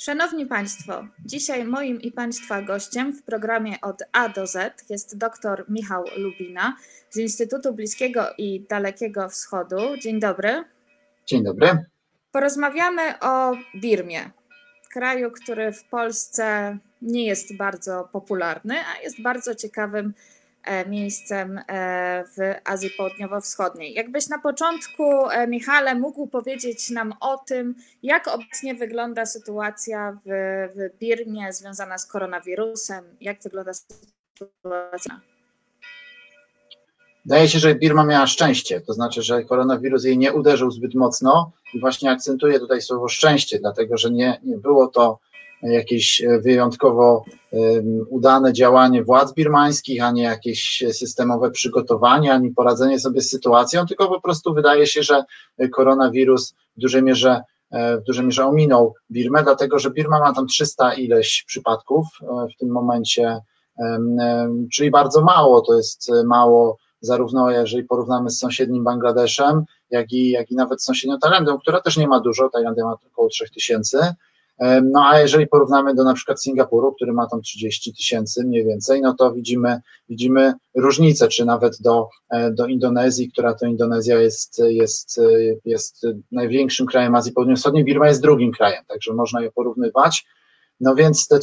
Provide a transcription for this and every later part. Szanowni Państwo, dzisiaj moim i Państwa gościem w programie Od A do Z jest dr Michał Lubina z Instytutu Bliskiego i Dalekiego Wschodu. Dzień dobry. Dzień dobry. Porozmawiamy o Birmie, kraju, który w Polsce nie jest bardzo popularny, a jest bardzo ciekawym miejscem w Azji Południowo-Wschodniej. Jakbyś na początku, Michale, mógł powiedzieć nam o tym, jak obecnie wygląda sytuacja w Birmie związana z koronawirusem, jak wygląda sytuacja? Wydaje się, że Birma miała szczęście, to znaczy, że koronawirus jej nie uderzył zbyt mocno i właśnie akcentuję tutaj słowo szczęście, dlatego że nie było to jakieś wyjątkowo udane działanie władz birmańskich, ani jakieś systemowe przygotowanie, ani poradzenie sobie z sytuacją, tylko po prostu wydaje się, że koronawirus w dużej mierze ominął Birmę, dlatego że Birma ma tam 300 ileś przypadków w tym momencie, czyli bardzo mało, to jest mało zarówno jeżeli porównamy z sąsiednim Bangladeszem, jak i nawet z sąsiednią Tajlandią, która też nie ma dużo, Tajlandia ma około 3000, no a jeżeli porównamy do na przykład Singapuru, który ma tam 30 000 mniej więcej, no to widzimy różnicę, czy nawet do Indonezji, która to Indonezja jest największym krajem Azji Południowo-Wschodniej, Birma jest drugim krajem, także można je porównywać. No więc te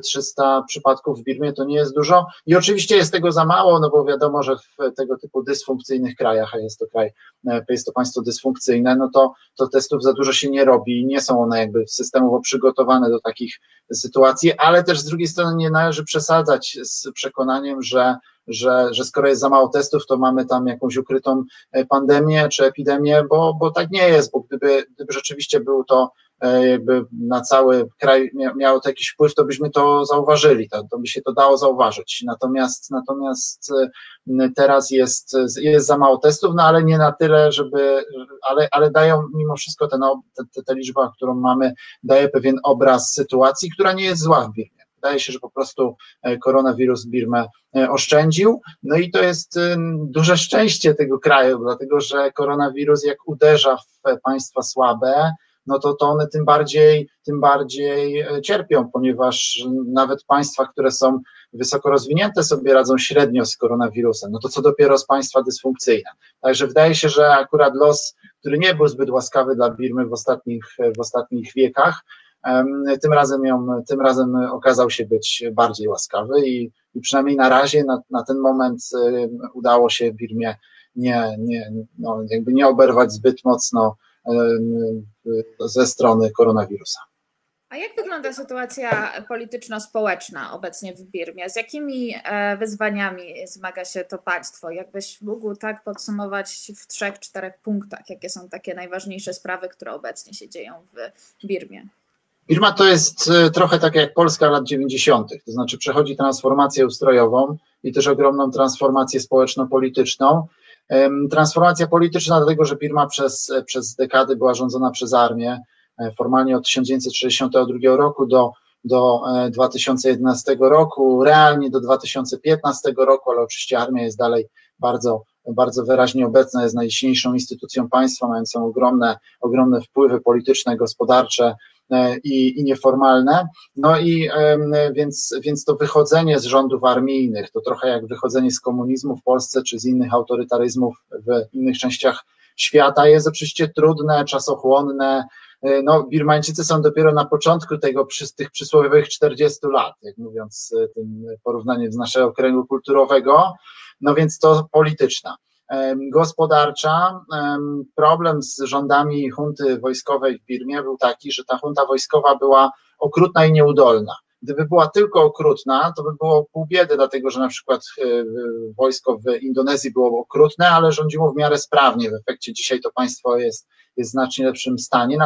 300 przypadków w Birmie to nie jest dużo i oczywiście jest tego za mało, no bo wiadomo, że w tego typu dysfunkcyjnych krajach, a jest to państwo dysfunkcyjne, no to testów za dużo się nie robi i nie są one jakby systemowo przygotowane do takich sytuacji, ale też z drugiej strony nie należy przesadzać z przekonaniem, że skoro jest za mało testów, to mamy tam jakąś ukrytą pandemię czy epidemię, bo tak nie jest, bo gdyby rzeczywiście był to jakby na cały kraj miało to jakiś wpływ, to byśmy to zauważyli, to by się to dało zauważyć. Natomiast teraz jest za mało testów, no ale nie na tyle, ale dają mimo wszystko ta liczba, którą mamy, daje pewien obraz sytuacji, która nie jest zła w Birmie. Wydaje się, że po prostu koronawirus Birmę oszczędził, no i to jest duże szczęście tego kraju, dlatego że koronawirus jak uderza w państwa słabe, no to one tym bardziej cierpią, ponieważ nawet państwa, które są wysoko rozwinięte, sobie radzą średnio z koronawirusem, no to co dopiero z państwa dysfunkcyjne. Także wydaje się, że akurat los, który nie był zbyt łaskawy dla Birmy w ostatnich wiekach, tym razem okazał się być bardziej łaskawy i przynajmniej na razie, na ten moment udało się Birmie nie oberwać zbyt mocno ze strony koronawirusa. A jak wygląda sytuacja polityczno-społeczna obecnie w Birmie? Z jakimi wyzwaniami zmaga się to państwo? Jakbyś mógł tak podsumować w 3-4 punktach, jakie są takie najważniejsze sprawy, które obecnie się dzieją w Birmie? Birma to jest trochę tak jak Polska lat 90., to znaczy przechodzi transformację ustrojową i też ogromną transformację społeczno-polityczną. Transformacja polityczna, dlatego że Birma przez dekady była rządzona przez armię, formalnie od 1962 roku do 2011 roku, realnie do 2015 roku, ale oczywiście armia jest dalej bardzo, bardzo wyraźnie obecna, jest najsilniejszą instytucją państwa, mającą ogromne wpływy polityczne, gospodarcze i nieformalne, no i więc to wychodzenie z rządów armijnych, to trochę jak wychodzenie z komunizmu w Polsce, czy z innych autorytaryzmów w innych częściach świata, jest oczywiście trudne, czasochłonne. No, Birmańczycy są dopiero na początku tych przysłowiowych 40 lat, jak mówiąc tym porównaniem z naszego kręgu kulturowego, no więc to polityczna. Gospodarcza. Problem z rządami hunty wojskowej w Birmie był taki, że ta hunta wojskowa była okrutna i nieudolna. Gdyby była tylko okrutna, to by było pół biedy, dlatego że na przykład wojsko w Indonezji było okrutne, ale rządziło w miarę sprawnie. W efekcie dzisiaj to państwo jest w znacznie lepszym stanie,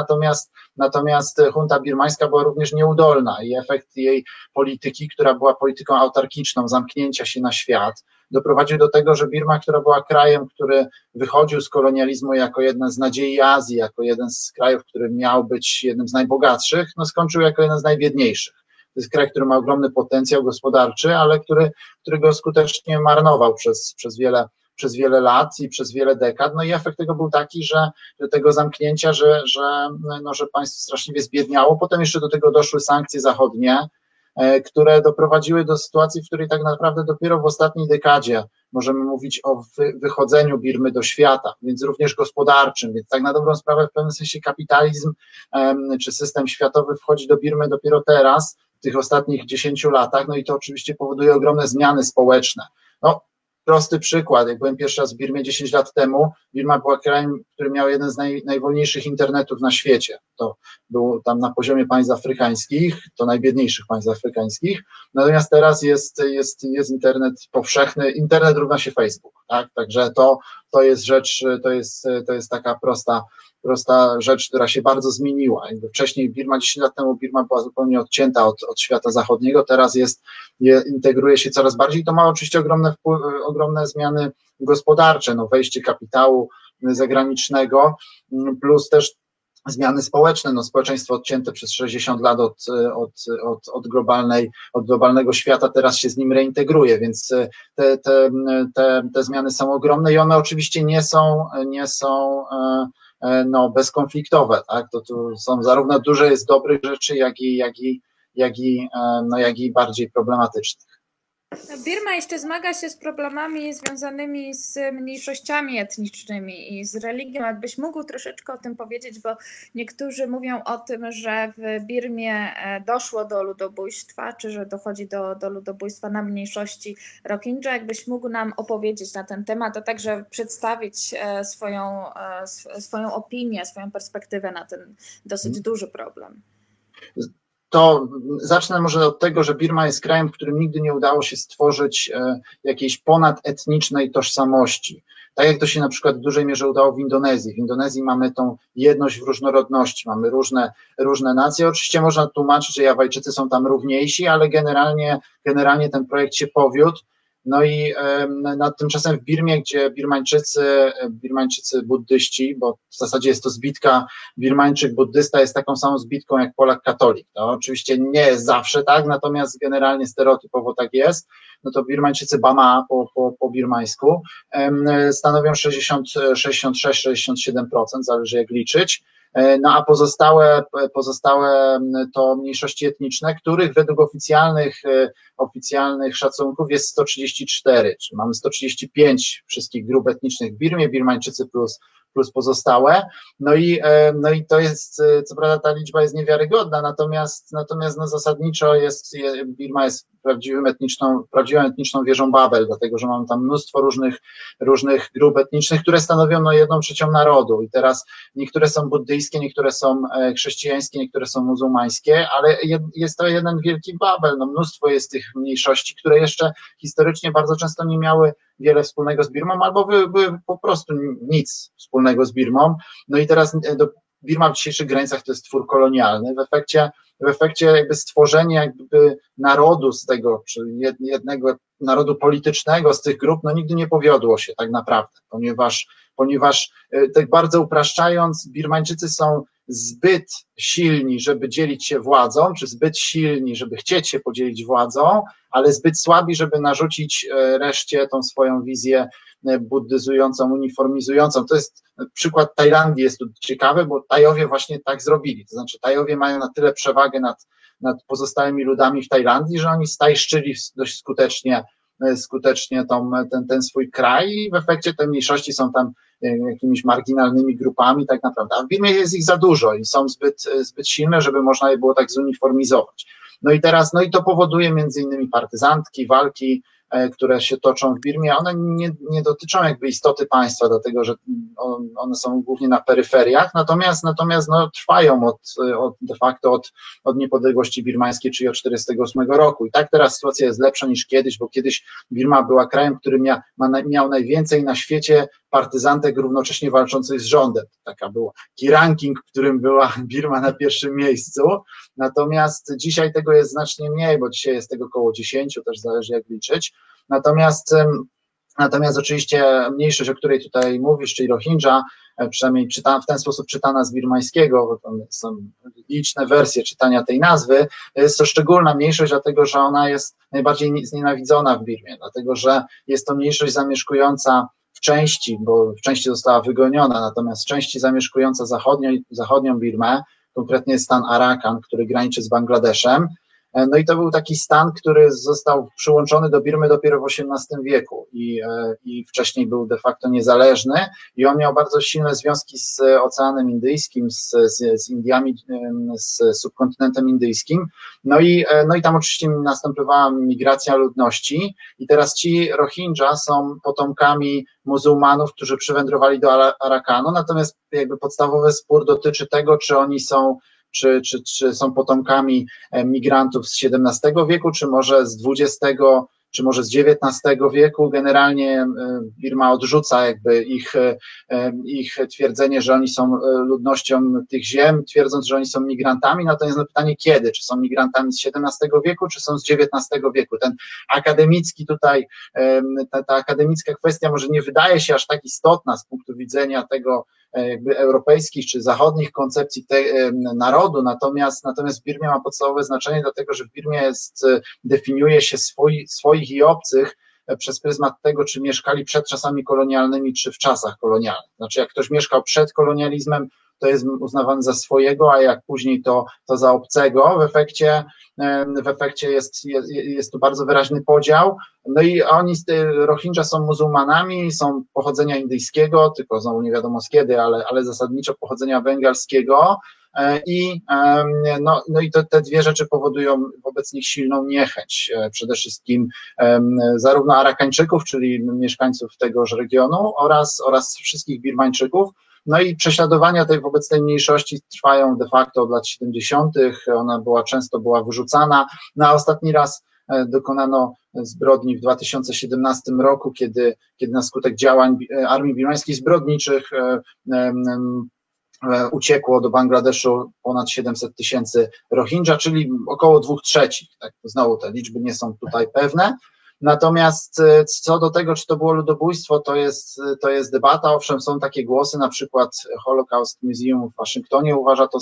natomiast junta birmańska była również nieudolna i efekt jej polityki, która była polityką autarkiczną, zamknięcia się na świat, doprowadził do tego, że Birma, która była krajem, który wychodził z kolonializmu jako jeden z nadziei Azji, jako jeden z krajów, który miał być jednym z najbogatszych, no skończył jako jeden z najbiedniejszych. To jest kraj, który ma ogromny potencjał gospodarczy, ale którego skutecznie marnował przez wiele przez wiele lat i przez wiele dekad. No i efekt tego był taki, że tego zamknięcia, że państwo straszliwie zbiedniało. Potem jeszcze do tego doszły sankcje zachodnie, które doprowadziły do sytuacji, w której tak naprawdę dopiero w ostatniej dekadzie możemy mówić o wychodzeniu Birmy do świata, więc również gospodarczym, więc tak na dobrą sprawę w pewnym sensie kapitalizm czy system światowy wchodzi do Birmy dopiero teraz, w tych ostatnich 10 latach, no i to oczywiście powoduje ogromne zmiany społeczne. No, prosty przykład, jak byłem pierwszy raz w Birmie 10 lat temu, Birma była krajem, który miał jeden z najwolniejszych internetów na świecie. To był tam na poziomie państw afrykańskich, to najbiedniejszych państw afrykańskich, natomiast teraz jest internet powszechny, internet równa się Facebook, tak? Także to jest taka prosta rzecz, która się bardzo zmieniła. Wcześniej Birma, 10 lat temu Birma była zupełnie odcięta od świata zachodniego, teraz integruje się coraz bardziej. To ma oczywiście ogromne zmiany gospodarcze, no wejście kapitału zagranicznego, plus też zmiany społeczne, no społeczeństwo odcięte przez 60 lat od globalnego świata teraz się z nim reintegruje, więc te zmiany są ogromne i one oczywiście nie są no bezkonfliktowe, tak? To tu są zarówno dużo jest dobrych rzeczy, jak i bardziej problematycznych. Birma jeszcze zmaga się z problemami związanymi z mniejszościami etnicznymi i z religią. Jakbyś mógł troszeczkę o tym powiedzieć, bo niektórzy mówią o tym, że w Birmie doszło do ludobójstwa, czy że dochodzi do ludobójstwa na mniejszości Rohingya. Jakbyś mógł nam opowiedzieć na ten temat, a także przedstawić swoją opinię, swoją perspektywę na ten dosyć duży problem. To zacznę może od tego, że Birma jest krajem, w którym nigdy nie udało się stworzyć jakiejś ponadetnicznej tożsamości. Tak jak to się na przykład w dużej mierze udało w Indonezji. W Indonezji mamy tą jedność w różnorodności, mamy różne nacje. Oczywiście można tłumaczyć, że Jawajczycy są tam równiejsi, ale generalnie ten projekt się powiódł. No i tymczasem w Birmie, gdzie Birmańczycy buddyści, bo w zasadzie jest to zbitka, Birmańczyk buddysta jest taką samą zbitką jak Polak katolik. No, oczywiście nie jest zawsze tak, natomiast generalnie stereotypowo tak jest. No to Birmańczycy Bama po birmańsku stanowią 66-67%, zależy jak liczyć. No a pozostałe to mniejszości etniczne, których według oficjalnych szacunków jest 134, czyli mamy 135 wszystkich grup etnicznych w Birmie, Birmańczycy plus pozostałe. No i to jest, co prawda ta liczba jest niewiarygodna, natomiast no zasadniczo Birma jest prawdziwą etniczną wieżą Babel, dlatego że mamy tam mnóstwo różnych grup etnicznych, które stanowią no 1/3 narodu i teraz niektóre są buddyjskie, niektóre są chrześcijańskie, niektóre są muzułmańskie, ale jest to jeden wielki Babel, no mnóstwo jest tych mniejszości, które jeszcze historycznie bardzo często nie miały wiele wspólnego z Birmą, albo były po prostu nic wspólnego z Birmą. No i teraz Birma w dzisiejszych granicach to jest twór kolonialny. W efekcie jakby stworzenie jakby narodu z tego, czyli jednego narodu politycznego z tych grup, no nigdy nie powiodło się tak naprawdę, ponieważ tak bardzo upraszczając, Birmańczycy są zbyt silni, żeby dzielić się władzą, czy zbyt silni, żeby chcieć się podzielić władzą, ale zbyt słabi, żeby narzucić reszcie tą swoją wizję buddyzującą, uniformizującą. To jest przykład Tajlandii, jest tu ciekawy, bo Tajowie właśnie tak zrobili. To znaczy Tajowie mają na tyle przewagę nad pozostałymi ludami w Tajlandii, że oni stajszczyli dość skutecznie ten swój kraj i w efekcie te mniejszości są tam jakimiś marginalnymi grupami tak naprawdę, a w Birmie jest ich za dużo i są zbyt silne, żeby można je było tak zuniformizować. No i to powoduje między innymi partyzantki, walki, które się toczą w Birmie, one nie dotyczą jakby istoty państwa, dlatego że one są głównie na peryferiach, natomiast no, trwają de facto od niepodległości birmańskiej, czyli od 1948 roku. I tak teraz sytuacja jest lepsza niż kiedyś, bo kiedyś Birma była krajem, który miał najwięcej na świecie partyzantek równocześnie walczących z rządem. Taka była ranking, w którym była Birma na pierwszym miejscu, natomiast dzisiaj tego jest znacznie mniej, bo dzisiaj jest tego około 10, też zależy jak liczyć. Natomiast oczywiście mniejszość, o której tutaj mówisz, czyli Rohingya, przynajmniej w ten sposób czytana z birmańskiego, bo tam są liczne wersje czytania tej nazwy, jest to szczególna mniejszość, dlatego że ona jest najbardziej znienawidzona w Birmie, dlatego że jest to mniejszość zamieszkująca w części została wygoniona, natomiast w części zamieszkująca zachodnią Birmę, konkretnie stan Arakan, który graniczy z Bangladeszem. No i to był taki stan, który został przyłączony do Birmy dopiero w XVIII wieku i wcześniej był de facto niezależny i on miał bardzo silne związki z Oceanem Indyjskim, z Indiami, z subkontynentem indyjskim. No i tam oczywiście następowała migracja ludności i teraz ci Rohingya są potomkami muzułmanów, którzy przywędrowali do Arakanu, natomiast jakby podstawowy spór dotyczy tego, czy oni są czy są potomkami migrantów z XVII wieku, czy może z XX, czy może z XIX wieku. Generalnie Birma odrzuca jakby ich twierdzenie, że oni są ludnością tych ziem, twierdząc, że oni są migrantami. Natomiast pytanie kiedy, czy są migrantami z XVII wieku, czy są z XIX wieku. Ta akademicka kwestia może nie wydaje się aż tak istotna z punktu widzenia tego, jakby europejskich czy zachodnich koncepcji narodu, natomiast Birmie ma podstawowe znaczenie, dlatego że w Birmie definiuje się swoich i obcych przez pryzmat tego, czy mieszkali przed czasami kolonialnymi, czy w czasach kolonialnych. Znaczy, jak ktoś mieszkał przed kolonializmem, to jest uznawany za swojego, a jak później to za obcego. W efekcie jest tu bardzo wyraźny podział. No i oni, Rohingya, są muzułmanami, są pochodzenia indyjskiego, tylko znowu nie wiadomo z kiedy, ale zasadniczo pochodzenia bengalskiego. I te dwie rzeczy powodują wobec nich silną niechęć, przede wszystkim zarówno Arakańczyków, czyli mieszkańców tegoż regionu, oraz wszystkich Birmańczyków. No i prześladowania wobec tej mniejszości trwają de facto od lat 70. Ona często była wyrzucana. Ostatni raz dokonano zbrodni w 2017 roku, kiedy na skutek działań armii birmańskiej zbrodniczych uciekło do Bangladeszu ponad 700 000 Rohingya, czyli około 2/3. Tak, znowu te liczby nie są tutaj pewne. Natomiast co do tego, czy to było ludobójstwo, to jest debata. Owszem, są takie głosy, na przykład Holocaust Museum w Waszyngtonie uważa to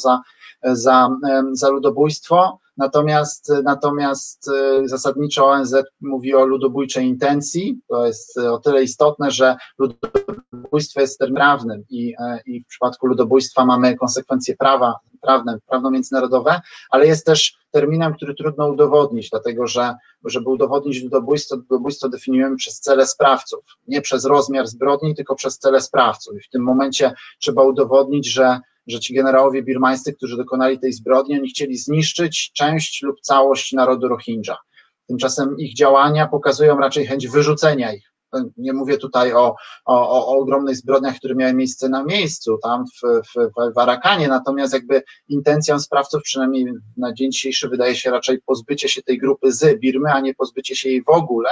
za ludobójstwo, natomiast zasadniczo ONZ mówi o ludobójczej intencji. To jest o tyle istotne, że ludobójstwo jest terminem prawnym i w przypadku ludobójstwa mamy konsekwencje prawne międzynarodowe, ale jest też terminem, który trudno udowodnić, dlatego że żeby udowodnić ludobójstwo definiujemy przez cele sprawców, nie przez rozmiar zbrodni, tylko przez cele sprawców. I w tym momencie trzeba udowodnić, że ci generałowie birmańscy, którzy dokonali tej zbrodni, oni chcieli zniszczyć część lub całość narodu Rohingya. Tymczasem ich działania pokazują raczej chęć wyrzucenia ich. Nie mówię tutaj o ogromnych zbrodniach, które miały miejsce na miejscu, tam w Arakanie, natomiast jakby intencją sprawców, przynajmniej na dzień dzisiejszy, wydaje się raczej pozbycie się tej grupy z Birmy, a nie pozbycie się jej w ogóle,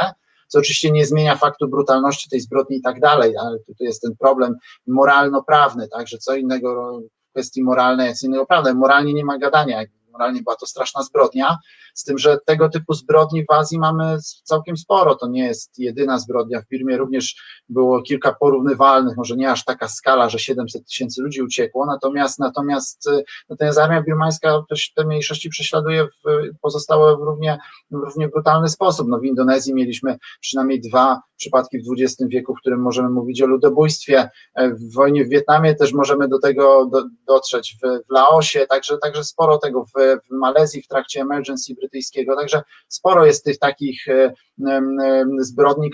co oczywiście nie zmienia faktu brutalności tej zbrodni i tak dalej, ale tutaj jest ten problem moralno-prawny, także co innego w kwestii moralnej, jest innego prawne, moralnie nie ma gadania, moralnie była to straszna zbrodnia, z tym, że tego typu zbrodni w Azji mamy całkiem sporo, to nie jest jedyna zbrodnia. W Birmie również było kilka porównywalnych, może nie aż taka skala, że 700 000 ludzi uciekło, natomiast armia birmańska też te mniejszości prześladuje pozostałe w równie brutalny sposób. W Indonezji mieliśmy przynajmniej 2 przypadki w XX wieku, w którym możemy mówić o ludobójstwie, w wojnie w Wietnamie też możemy do tego dotrzeć, w Laosie, także sporo tego w Malezji w trakcie emergency brytyjskiego, także sporo jest tych takich zbrodni,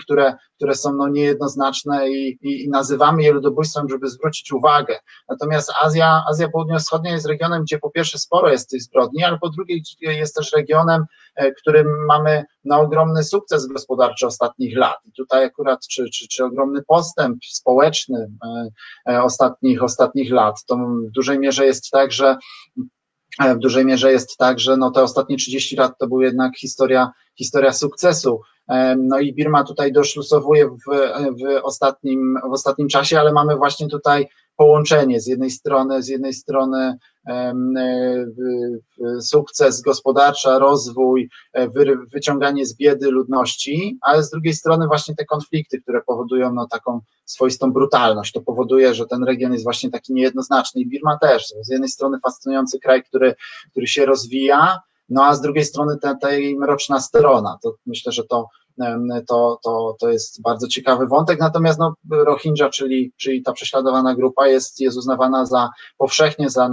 które są niejednoznaczne i nazywamy je ludobójstwem, żeby zwrócić uwagę. Natomiast Azja Południowo-Wschodnia jest regionem, gdzie po pierwsze sporo jest tych zbrodni, ale po drugie jest też regionem, którym mamy ogromny sukces gospodarczy ostatnich lat. I tutaj akurat, czy ogromny postęp społeczny ostatnich lat, to w dużej mierze jest tak, że te ostatnie 30 lat to była jednak historia sukcesu. I Birma tutaj doszlusowuje w ostatnim czasie, ale mamy właśnie tutaj połączenie z jednej strony sukces gospodarczy, rozwój, wyciąganie z biedy ludności, ale z drugiej strony właśnie te konflikty, które powodują taką swoistą brutalność. To powoduje, że ten region jest właśnie taki niejednoznaczny i Birma też. Z jednej strony fascynujący kraj, który się rozwija, a z drugiej strony ta mroczna strona. To myślę, że to to jest bardzo ciekawy wątek. Natomiast no, Rohingya, czyli ta prześladowana grupa jest uznawana za powszechnie za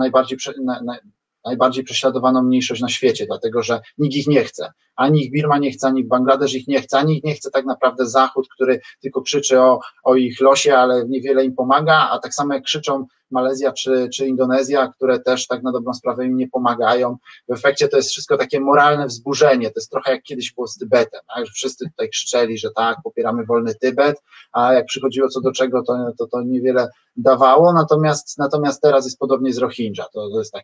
najbardziej prześladowaną mniejszość na świecie, dlatego że nikt ich nie chce. Ani ich Birma nie chce, ani Bangladesz ich nie chce, ani ich nie chce tak naprawdę Zachód, który tylko krzyczy o ich losie, ale niewiele im pomaga, a tak samo jak krzyczą Malezja czy Indonezja, które też tak na dobrą sprawę im nie pomagają. W efekcie to jest wszystko takie moralne wzburzenie, to jest trochę jak kiedyś było z Tybetem, tak? Że wszyscy tutaj krzyczeli, że tak, popieramy wolny Tybet, a jak przychodziło co do czego, to niewiele dawało, natomiast teraz jest podobnie z Rohingya, to jest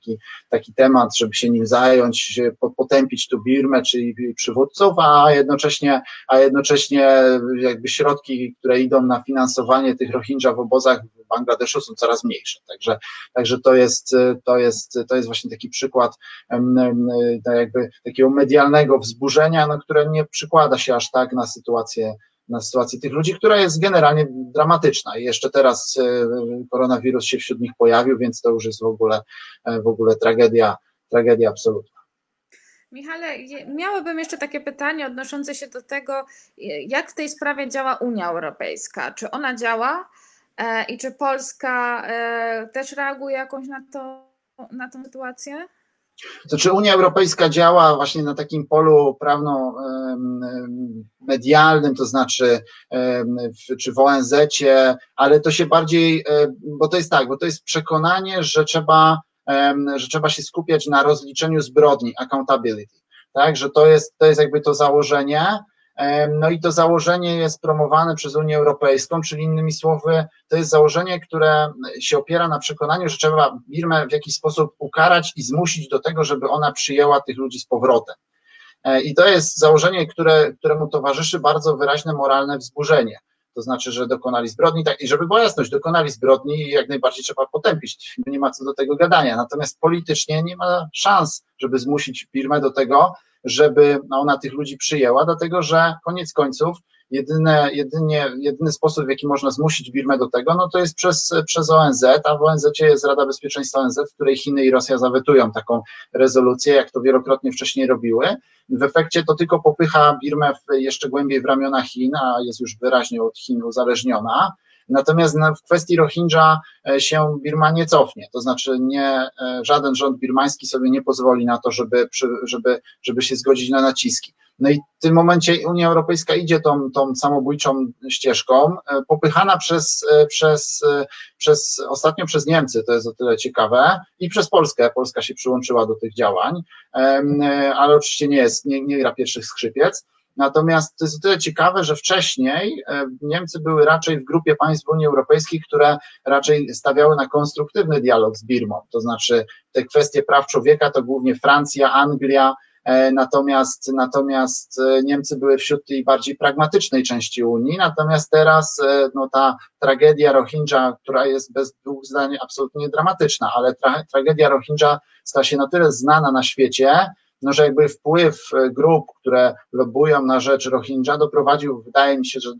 taki temat, żeby się nim zająć, potępić tu Birmę, czyli przywódców, a jednocześnie jakby środki, które idą na finansowanie tych Rohingya w obozach w Bangladeszu są coraz mniejsze. Także to jest właśnie taki przykład jakby takiego medialnego wzburzenia, no, które nie przykłada się aż tak na sytuację tych ludzi, która jest generalnie dramatyczna. I jeszcze teraz koronawirus się wśród nich pojawił, więc to już jest w ogóle tragedia absolutna. Michale, miałabym jeszcze takie pytanie odnoszące się do tego, jak w tej sprawie działa Unia Europejska. Czy ona działa? I czy Polska też reaguje jakoś na tą sytuację? To czy Unia Europejska działa właśnie na takim polu prawno-medialnym, to znaczy czy w ONZ-cie, ale to się bardziej, bo to jest tak, bo to jest przekonanie, że trzeba się skupiać na rozliczeniu zbrodni, accountability, tak, że to jest jakby to założenie. No i to założenie jest promowane przez Unię Europejską, czyli innymi słowy to jest założenie, które się opiera na przekonaniu, że trzeba Birmę w jakiś sposób ukarać i zmusić do tego, żeby ona przyjęła tych ludzi z powrotem. I to jest założenie, któremu towarzyszy bardzo wyraźne moralne wzburzenie. To znaczy, że dokonali zbrodni, tak, i żeby była jasność, dokonali zbrodni i jak najbardziej trzeba potępić, nie ma co do tego gadania. Natomiast politycznie nie ma szans, żeby zmusić Birmę do tego, żeby ona tych ludzi przyjęła, dlatego że koniec końców jedyny sposób, w jaki można zmusić Birmę do tego, no to jest przez ONZ, a w ONZ-cie jest Rada Bezpieczeństwa ONZ, w której Chiny i Rosja zawetują taką rezolucję, jak to wielokrotnie wcześniej robiły. W efekcie to tylko popycha Birmę jeszcze głębiej w ramiona Chin, a jest już wyraźnie od Chin uzależniona. Natomiast w kwestii Rohingya się Birma nie cofnie, to znaczy żaden rząd birmański sobie nie pozwoli na to, żeby się zgodzić na naciski. No i w tym momencie Unia Europejska idzie tą samobójczą ścieżką, popychana ostatnio przez Niemcy, to jest o tyle ciekawe, i przez Polskę. Polska się przyłączyła do tych działań, ale oczywiście nie gra pierwszych skrzypiec. Natomiast to jest o tyle ciekawe, że wcześniej Niemcy były raczej w grupie państw Unii Europejskiej, które raczej stawiały na konstruktywny dialog z Birmą, to znaczy te kwestie praw człowieka to głównie Francja, Anglia, natomiast Niemcy były wśród tej bardziej pragmatycznej części Unii, natomiast teraz no, ta tragedia Rohingya, która jest bez dwóch zdań absolutnie dramatyczna, ale tragedia Rohingya stała się na tyle znana na świecie, no, że jakby wpływ grup, które lobują na rzecz Rohingya, doprowadził, wydaje mi się, że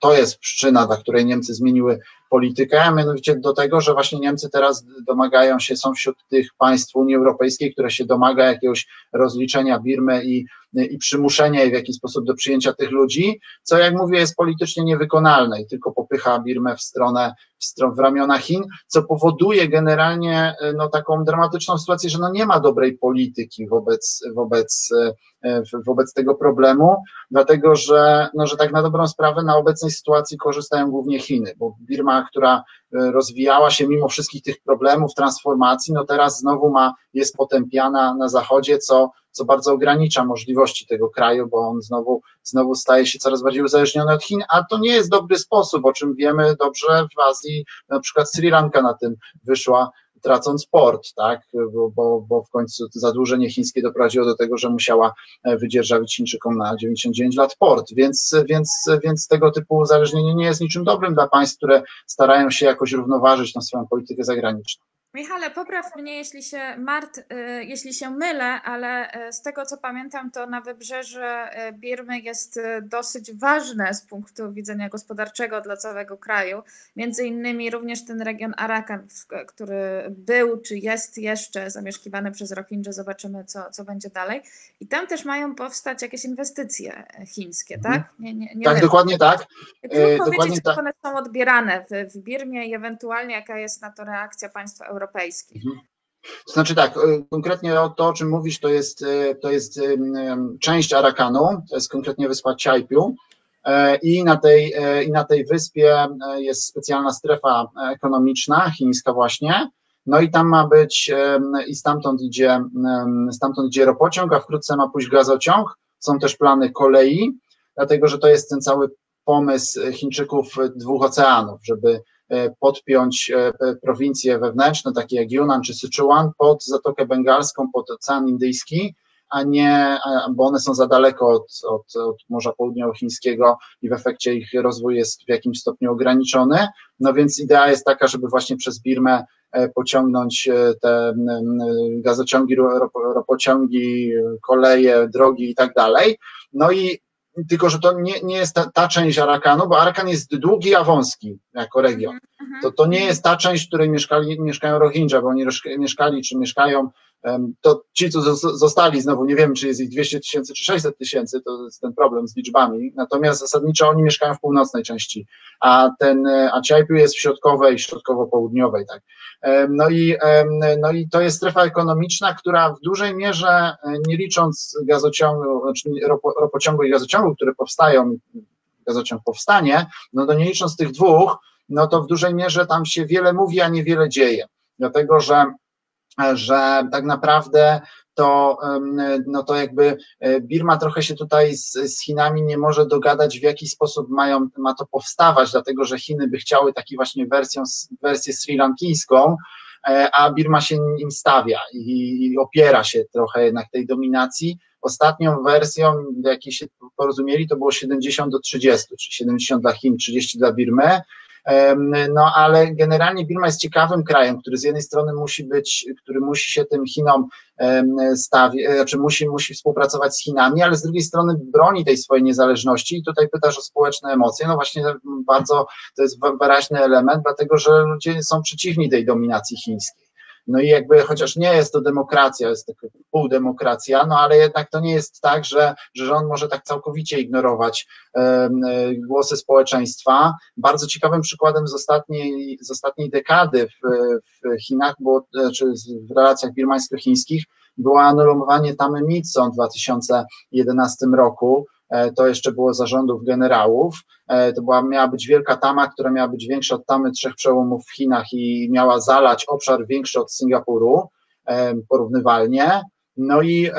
to jest przyczyna, dla której Niemcy zmieniły politykę, a mianowicie do tego, że właśnie Niemcy teraz domagają się, są wśród tych państw Unii Europejskiej, które się domaga jakiegoś rozliczenia Birmy i przymuszenia jej w jakiś sposób do przyjęcia tych ludzi, co jak mówię jest politycznie niewykonalne i tylko popycha Birmę w ramiona Chin, co powoduje generalnie no, taką dramatyczną sytuację, że no, nie ma dobrej polityki wobec tego problemu, dlatego że, no, że tak na dobrą sprawę na obecnej sytuacji korzystają głównie Chiny, bo Birma, która rozwijała się mimo wszystkich tych problemów, transformacji, no teraz znowu jest potępiana na Zachodzie, co bardzo ogranicza możliwości tego kraju, bo on znowu staje się coraz bardziej uzależniony od Chin, a to nie jest dobry sposób, o czym wiemy dobrze w Azji, na przykład Sri Lanka na tym wyszła, tracąc port, tak, bo w końcu zadłużenie chińskie doprowadziło do tego, że musiała wydzierżawić Chińczykom na 99 lat port, więc tego typu uzależnienie nie jest niczym dobrym dla państw, które starają się jakoś równoważyć tą swoją politykę zagraniczną. Michale, popraw mnie, jeśli się mylę, ale z tego co pamiętam, to na wybrzeży Birmy jest dosyć ważne z punktu widzenia gospodarczego dla całego kraju. Między innymi również ten region Arakan, który był czy jest jeszcze zamieszkiwany przez Rohingje. Zobaczymy, co będzie dalej. I tam też mają powstać jakieś inwestycje chińskie, tak? Nie tak, dokładnie tak. Trudno powiedzieć, jak one są odbierane w Birmie i ewentualnie jaka jest na to reakcja państwa europejskiego. To znaczy tak, konkretnie to, o czym mówisz, to jest część Arakanu, to jest konkretnie wyspa Kyaukpyu i na tej wyspie jest specjalna strefa ekonomiczna, chińska właśnie, no i tam ma być, i stamtąd idzie ropociąg, a wkrótce ma pójść gazociąg, są też plany kolei, dlatego że to jest ten cały pomysł Chińczyków dwóch oceanów, żeby podpiąć prowincje wewnętrzne, takie jak Yunnan czy Sichuan, pod Zatokę Bengalską, pod Ocean Indyjski, bo one są za daleko od Morza Południowochińskiego i w efekcie ich rozwój jest w jakimś stopniu ograniczony. No więc idea jest taka, żeby właśnie przez Birmę pociągnąć te gazociągi, ropociągi, koleje, drogi i tak dalej. No i tylko że to nie jest ta część Arakanu, bo Arakan jest długi, a wąski jako region. To nie jest ta część, w której mieszkają Rohingya, bo oni mieszkają, to ci, co zostali, znowu nie wiem, czy jest ich 200 tysięcy czy 600 tysięcy, to jest ten problem z liczbami, natomiast zasadniczo oni mieszkają w północnej części, a Kyaukpyu jest w środkowej, środkowo-południowej, tak. No i to jest strefa ekonomiczna, która w dużej mierze, nie licząc ropociągu i gazociągu, które powstają, gazociąg powstanie, no to nie licząc tych dwóch, no to w dużej mierze tam się wiele mówi, a niewiele dzieje, dlatego że tak naprawdę to jakby Birma trochę się tutaj z Chinami nie może dogadać, w jaki sposób ma to powstawać, dlatego że Chiny by chciały taką właśnie wersję srilankańską, a Birma się im stawia i opiera się trochę jednak tej dominacji. Ostatnią wersją, do jakiej się porozumieli, to było 70:30, czyli 70 dla Chin, 30 dla Birmy. No ale generalnie Birma jest ciekawym krajem, który z jednej strony musi się tym Chinom stawić, znaczy musi współpracować z Chinami, ale z drugiej strony broni tej swojej niezależności i tutaj pytasz o społeczne emocje, no właśnie bardzo to jest wyraźny element, dlatego że ludzie są przeciwni tej dominacji chińskiej. No i jakby, chociaż nie jest to demokracja, jest to półdemokracja, no ale jednak to nie jest tak, że rząd może tak całkowicie ignorować głosy społeczeństwa. Bardzo ciekawym przykładem z ostatniej dekady w Chinach, czy w relacjach birmańsko-chińskich, było anulowanie Tamy Myitsone w 2011 roku. To jeszcze było zarządów generałów, to miała być wielka tama, która miała być większa od Tamy Trzech Przełomów w Chinach i miała zalać obszar większy od Singapuru, porównywalnie, no i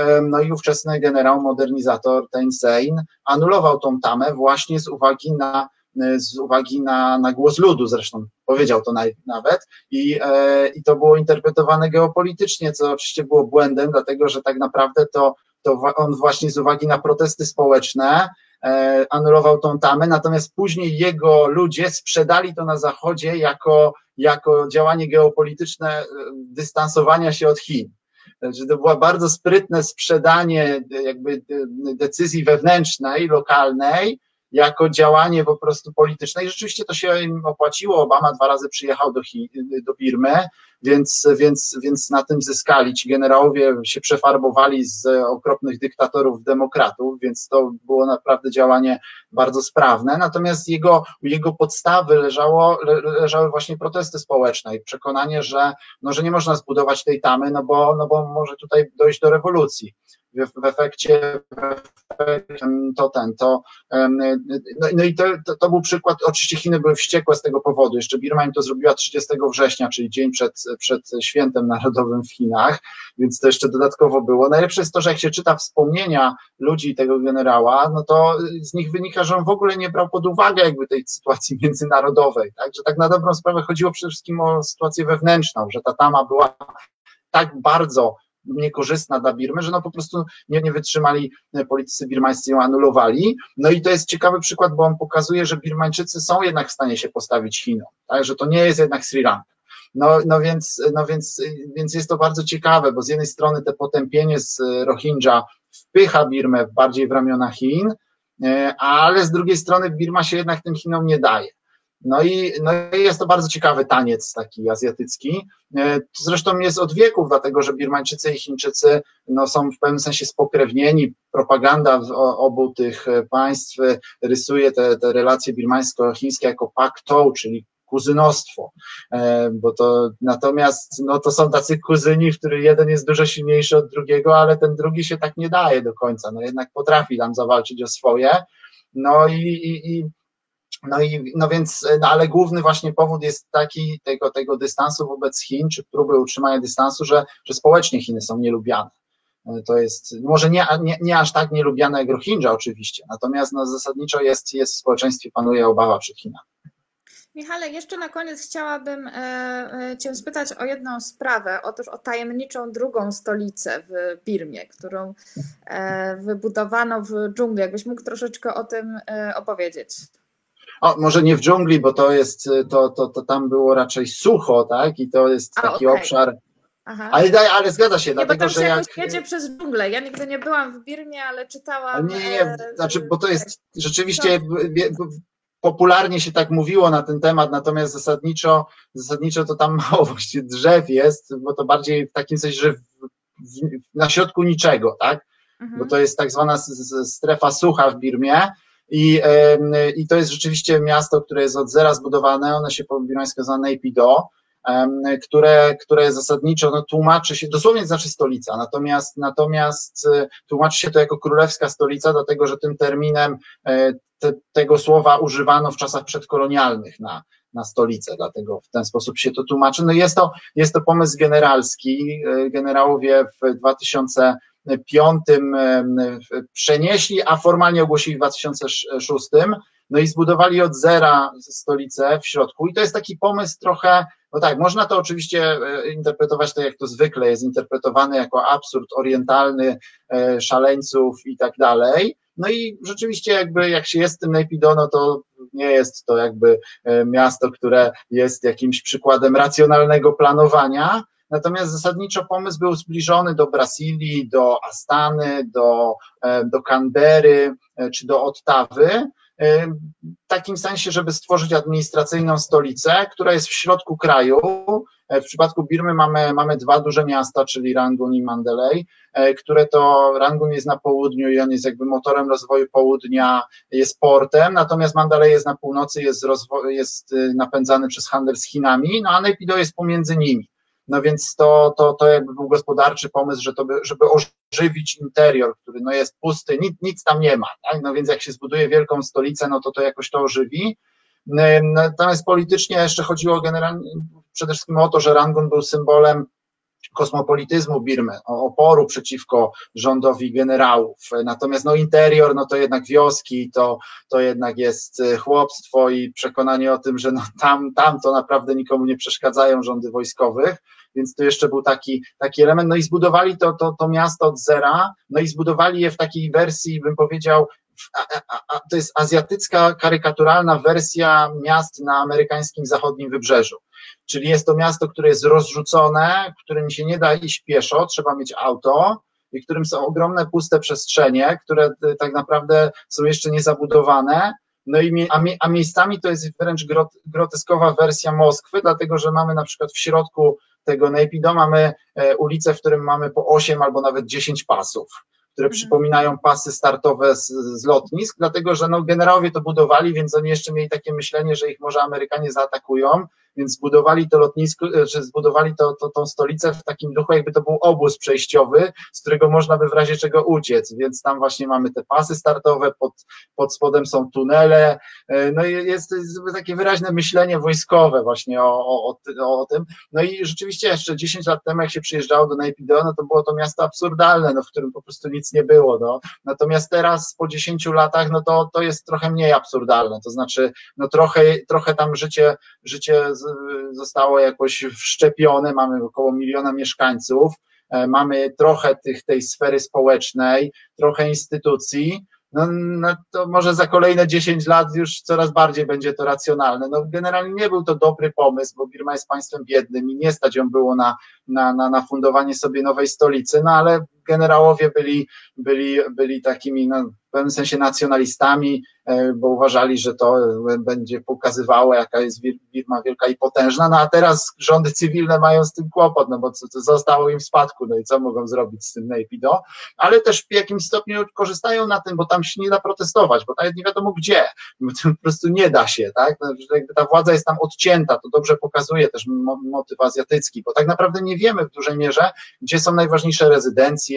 ówczesny generał modernizator Ten Sein anulował tą tamę właśnie z uwagi na głos ludu, zresztą powiedział to nawet i to było interpretowane geopolitycznie, co oczywiście było błędem, dlatego że tak naprawdę to on właśnie z uwagi na protesty społeczne anulował tą tamę, natomiast później jego ludzie sprzedali to na Zachodzie jako działanie geopolityczne dystansowania się od Chin. Także to było bardzo sprytne sprzedanie jakby decyzji wewnętrznej, lokalnej, jako działanie po prostu polityczne i rzeczywiście to się im opłaciło. Obama 2 razy przyjechał do Birmy, więc na tym zyskali. Ci generałowie się przefarbowali z okropnych dyktatorów w demokratów, więc to było naprawdę działanie bardzo sprawne. Natomiast u jego podstawy leżały właśnie protesty społeczne i przekonanie, że nie można zbudować tej tamy, no bo może tutaj dojść do rewolucji. To był przykład, oczywiście Chiny były wściekłe z tego powodu, jeszcze Birma im to zrobiła 30 września, czyli dzień przed świętem narodowym w Chinach, więc to jeszcze dodatkowo było. Najlepsze jest to, że jak się czyta wspomnienia ludzi tego generała, no to z nich wynika, że on w ogóle nie brał pod uwagę jakby tej sytuacji międzynarodowej, tak? Że tak na dobrą sprawę chodziło przede wszystkim o sytuację wewnętrzną, że ta tama była tak bardzo niekorzystna dla Birmy, że no po prostu nie wytrzymali, politycy birmańscy ją anulowali, no i to jest ciekawy przykład, bo on pokazuje, że Birmańczycy są jednak w stanie się postawić Chinom, tak, że to nie jest jednak Sri Lanka. No więc jest to bardzo ciekawe, bo z jednej strony to potępienie z Rohingya wpycha Birmę bardziej w ramiona Chin, ale z drugiej strony Birma się jednak tym Chinom nie daje. No i jest to bardzo ciekawy taniec taki azjatycki, zresztą jest od wieków, dlatego że Birmańczycy i Chińczycy no, są w pewnym sensie spokrewnieni, propaganda obu tych państw rysuje te relacje birmańsko-chińskie jako paktou, czyli kuzynostwo, bo to natomiast no, to są tacy kuzyni, w których jeden jest dużo silniejszy od drugiego, ale ten drugi się tak nie daje do końca, no jednak potrafi tam zawalczyć o swoje, ale główny właśnie powód jest taki tego dystansu wobec Chin, czy próby utrzymania dystansu, że społecznie Chiny są nielubiane. To jest może nie aż tak nielubiane jak Rohingya oczywiście, natomiast no, zasadniczo jest w społeczeństwie panuje obawa przed Chinami. Michale, jeszcze na koniec chciałabym Cię spytać o jedną sprawę, otóż o tajemniczą drugą stolicę w Birmie, którą wybudowano w dżungli. Jakbyś mógł troszeczkę o tym opowiedzieć? O, może nie w dżungli, bo to tam było raczej sucho, tak? I to jest taki obszar. Aha. Ale zgadza się, nie, dlatego, bo tam się że jakoś jedzie przez dżunglę. Ja nigdy nie byłam w Birmie, ale czytałam. Nie, znaczy, bo to jest rzeczywiście. Popularnie się tak mówiło na ten temat, natomiast zasadniczo to tam mało właśnie drzew jest, bo to bardziej w takim sensie, że na środku niczego, tak? Mhm. Bo to jest tak zwana strefa sucha w Birmie i to jest rzeczywiście miasto, które jest od zera zbudowane, ono się po birmańsku nazywa Naypyidaw, które zasadniczo no, tłumaczy się, dosłownie znaczy stolica, natomiast tłumaczy się to jako królewska stolica, dlatego że tym terminem tego słowa używano w czasach przedkolonialnych na stolicę, dlatego w ten sposób się to tłumaczy. No jest to pomysł generalski, generałowie w 2005 przenieśli, a formalnie ogłosili w 2006, no i zbudowali od zera stolicę w środku i to jest taki pomysł trochę, no tak, można to oczywiście interpretować tak, jak to zwykle jest interpretowane jako absurd orientalny, szaleńców i tak dalej. No i rzeczywiście jakby jak się jest tym Naypyidaw, no to nie jest to jakby miasto, które jest jakimś przykładem racjonalnego planowania, natomiast zasadniczo pomysł był zbliżony do Brazylii, do Astany, do Canberry czy do Ottawy, w takim sensie, żeby stworzyć administracyjną stolicę, która jest w środku kraju. W przypadku Birmy mamy dwa duże miasta, czyli Rangun i Mandalej, które to Rangun jest na południu i on jest jakby motorem rozwoju południa, jest portem, natomiast Mandalej jest na północy, jest napędzany przez handel z Chinami, no a Naypyidaw jest pomiędzy nimi. No więc to jakby był gospodarczy pomysł, żeby ożywić interior, który no jest pusty, nic tam nie ma, tak? No więc jak się zbuduje wielką stolicę, no to jakoś to ożywi. Natomiast politycznie jeszcze chodziło generalnie przede wszystkim o to, że Rangun był symbolem kosmopolityzmu Birmy, oporu przeciwko rządowi generałów, natomiast no interior, no to jednak wioski, to jednak jest chłopstwo i przekonanie o tym, że no tam to naprawdę nikomu nie przeszkadzają rządy wojskowych, więc tu jeszcze był taki element, no i zbudowali to miasto od zera, no i zbudowali je w takiej wersji, bym powiedział, to jest azjatycka, karykaturalna wersja miast na amerykańskim zachodnim wybrzeżu. Czyli jest to miasto, które jest rozrzucone, którym się nie da iść pieszo, trzeba mieć auto i którym są ogromne puste przestrzenie, które tak naprawdę są jeszcze niezabudowane, no i miejscami to jest wręcz groteskowa wersja Moskwy, dlatego że mamy na przykład w środku tego Naypyidaw mamy ulicę, w którym mamy po 8 albo nawet 10 pasów, które przypominają pasy startowe z lotnisk, dlatego że no, generałowie to budowali, więc oni jeszcze mieli takie myślenie, że ich może Amerykanie zaatakują, więc zbudowali to lotnisko, czy zbudowali tą stolicę w takim duchu, jakby to był obóz przejściowy, z którego można by w razie czego uciec, więc tam właśnie mamy te pasy startowe, pod spodem są tunele, no i jest takie wyraźne myślenie wojskowe właśnie o tym, no i rzeczywiście jeszcze 10 lat temu, jak się przyjeżdżało do Naypyidaw, no to było to miasto absurdalne, no, w którym po prostu nic nie było, no. Natomiast teraz po 10 latach, no to jest trochę mniej absurdalne, to znaczy, no trochę tam życie zostało jakoś wszczepione, mamy około 1 miliona mieszkańców, mamy trochę tej sfery społecznej, trochę instytucji, no to może za kolejne 10 lat już coraz bardziej będzie to racjonalne. No generalnie nie był to dobry pomysł, bo Birma jest państwem biednym i nie stać ją było na fundowanie sobie nowej stolicy, no ale generałowie byli takimi, no, w pewnym sensie nacjonalistami, bo uważali, że to będzie pokazywało, jaka jest Birma wielka i potężna, no a teraz rządy cywilne mają z tym kłopot, no bo co zostało im w spadku, no i co mogą zrobić z tym Naypyidaw, ale też w jakimś stopniu korzystają na tym, bo tam się nie da protestować, bo tam nie wiadomo gdzie, po prostu nie da się, tak, no, jakby ta władza jest tam odcięta, to dobrze pokazuje też motyw azjatycki, bo tak naprawdę nie wiemy w dużej mierze, gdzie są najważniejsze rezydencje,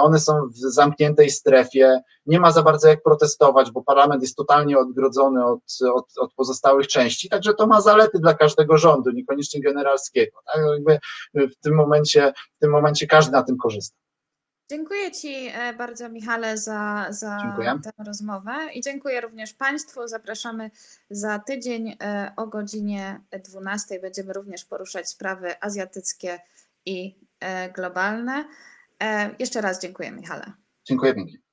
one są w zamkniętej strefie, nie ma za bardzo jak protestować, bo parlament jest totalnie odgrodzony od pozostałych części, także to ma zalety dla każdego rządu, niekoniecznie generalskiego. Tak? Jakby w tym momencie każdy na tym korzysta. Dziękuję Ci bardzo, Michale, za tę rozmowę i dziękuję również Państwu. Zapraszamy za tydzień o godzinie 12. Będziemy również poruszać sprawy azjatyckie i globalne. Jeszcze raz dziękuję, Michale. Dziękuję pięknie.